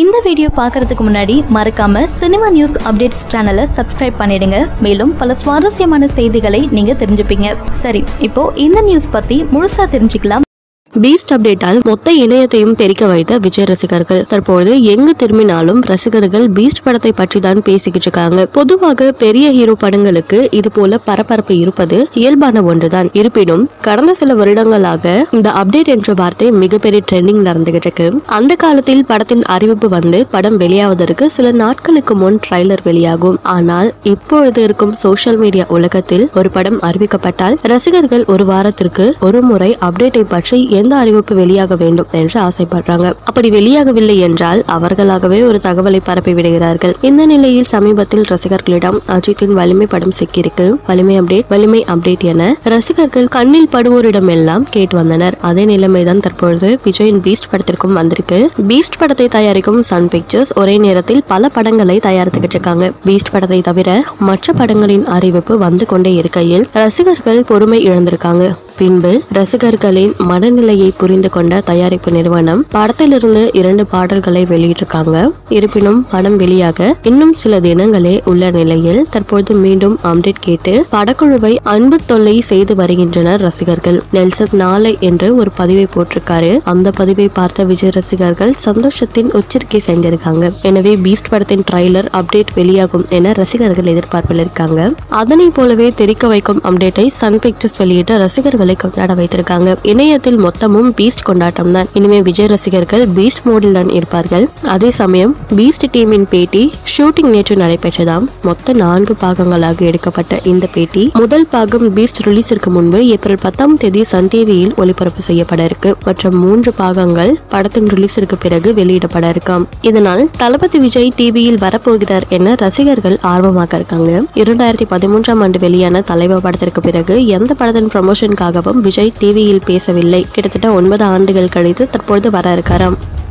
இந்த வீடியோ பார்க்கறதுக்கு முன்னாடி மறக்காம சினிமா நியூஸ் அப்டேட்ஸ் சேனலை சப்ஸ்கிரைப் பண்ணிடுங்க. மேலும் பல சுவாரஸ்யமான செய்திகளை நீங்க தெரிஞ்சுப்பீங்க. சரி, இப்போ இந்த நியூஸ் பத்தி முழுசா தெரிஞ்சுக்கலாம். பீஸ்ட் அப்டேட்டால் மொத்த இணையத்தையும் தெரிக்க வைத்த விஜய் ரசிகர்கள் தற்போது எங்கு திரும்பினாலும் ரசிகர்கள் பீஸ்ட் படத்தை பற்றி தான் பேசிக்கிட்டு இருக்காங்க. பொதுவாக பெரிய ஹீரோ படங்களுக்கு இது போல பரபரப்பு இருப்பது இயல்பான ஒன்றுதான். இருப்பினும் கடந்த சில வருடங்களாக இந்த அப்டேட் என்ற வார்த்தை மிகப்பெரிய ட்ரெண்டிங் நடந்துகிட்டு இருக்கு. அந்த காலத்தில் படத்தின் அறிவிப்பு வந்து படம் வெளியாவதற்கு சில நாட்களுக்கு முன் ட்ரைலர் வெளியாகும். ஆனால் இப்பொழுது இருக்கும் சோசியல் மீடியா உலகத்தில் ஒரு படம் அறிவிக்கப்பட்டால் ரசிகர்கள் ஒரு வாரத்திற்கு ஒரு முறை அப்டேட்டை பற்றி எந்த அறிவிப்பு வெளியாக வேண்டும் என்று ஆசைப்படுறாங்க. அப்படி வெளியாகவில்லை என்றால் அவர்களாகவே ஒரு தகவலை பரப்பி விடுகிறார்கள். இந்த நிலையில் சமீபத்தில் ரசிகர்களிடம் அஜித்தின் வலிமை படம் சிக்கிருக்கு. வலிமை அப்டேட் என ரசிகர்கள் கண்ணில் படுவோரிடம் எல்லாம் கேட்டு வந்தனர். அதே நிலைமைதான் தற்பொழுது விஜயின் பீஸ்ட் படத்திற்கும் வந்திருக்கு. பீஸ்ட் படத்தை தயாரிக்கும் சன் பிக்சர்ஸ் ஒரே நேரத்தில் பல படங்களை தயாரித்துக்கிட்டு இருக்காங்க. பீஸ்ட் படத்தை தவிர மற்ற படங்களின் அறிவிப்பு வந்து கொண்டே இருக்கையில் ரசிகர்கள் பொறுமை இழந்திருக்காங்க. பின்பு ரசிகர்களின் மனநிலையை புரிந்து கொண்ட தயாரிப்பு நிறுவனம் படத்திலிருந்து 2 பாடல்களை வெளியிட்டிருக்காங்க. இருப்பினும் படம் வெளியாக இன்னும் சில தினங்களே உள்ள நிலையில் தற்போது மீண்டும் அப்டேட் கேட்டு படக்குழுவை அன்பு தொல்லை செய்து வருகின்றனர் ரசிகர்கள். நெல்சன் நாளை என்று ஒரு பதிவை போட்டிருக்காரு. அந்த பதிவை பார்த்த விஜய் ரசிகர்கள் சந்தோஷத்தின் உச்சரிக்கை செஞ்சிருக்காங்க. எனவே பீஸ்ட் படத்தின் ட்ரைலர் அப்டேட் வெளியாகும் என ரசிகர்கள் எதிர்பார்ப்பில் இருக்காங்க. அதனை போலவே தெரிக்க வைக்கும் அப்டேட்டை சன் பிக்சர்ஸ் வெளியிட்ட ரசிகர்கள் கொண்டாட வைத்திருக்காங்க. இணையத்தில் மொத்தமும் பீஸ்ட் கொண்டாட்டம் தான். இனிமே விஜய் ரசிகர்கள் பீஸ்ட் மோடில் தான் இருப்பார்கள். அதே சமயம் பீஸ்ட் டீமின் பேட்டி ஷூட்டிங் நேற்று நடைபெற்றதாம். மொத்த 4 பாகங்களாக எடுக்கப்பட்ட இந்த பேட்டி முதல் பாகம் பீஸ்ட் ரிலீஸிற்கு முன்பு ஏப்ரல் 10ஆம் தேதி சன் டிவியில் ஒளிபரப்பு செய்யப்பட இருக்கு. மற்றும் 3 பாகங்கள் படத்தின் ரிலீஸிற்கு பிறகு வெளியிடப்பட இருக்காம். இதனால் தளபதி விஜய் டிவியில் வரப்போகிறார் என ரசிகர்கள் ஆர்வமாக இருக்காங்க. 2013ஆம் ஆண்டு வெளியான தலைவா படத்திற்கு பிறகு எந்த படத்தின் ப்ரமோஷனுக்காக விஜய் டிவியில் பேசவில்லை. கிட்டத்தட்ட 9 ஆண்டுகள் கழித்து தற்பொழுது வர இருக்காராம்.